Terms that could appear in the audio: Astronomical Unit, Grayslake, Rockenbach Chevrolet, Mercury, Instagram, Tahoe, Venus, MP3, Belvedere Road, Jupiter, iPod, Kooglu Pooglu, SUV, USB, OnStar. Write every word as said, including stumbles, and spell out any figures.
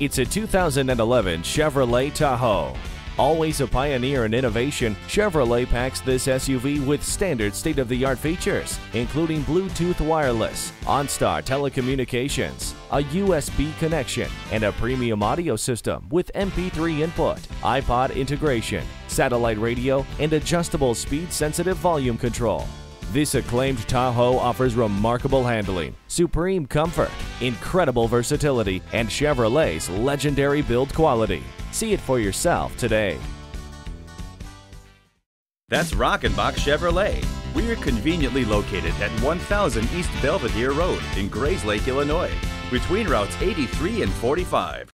It's a two thousand eleven Chevrolet Tahoe. Always a pioneer in innovation, Chevrolet packs this S U V with standard state-of-the-art features, including Bluetooth wireless, OnStar telecommunications, a U S B connection, and a premium audio system with M P three input, iPod integration, satellite radio, and adjustable speed-sensitive volume control. This acclaimed Tahoe offers remarkable handling, supreme comfort, incredible versatility, and Chevrolet's legendary build quality. See it for yourself today. That's Rockenbach Chevrolet. We're conveniently located at one thousand East Belvedere Road in Grayslake, Illinois, between routes eighty-three and forty-five.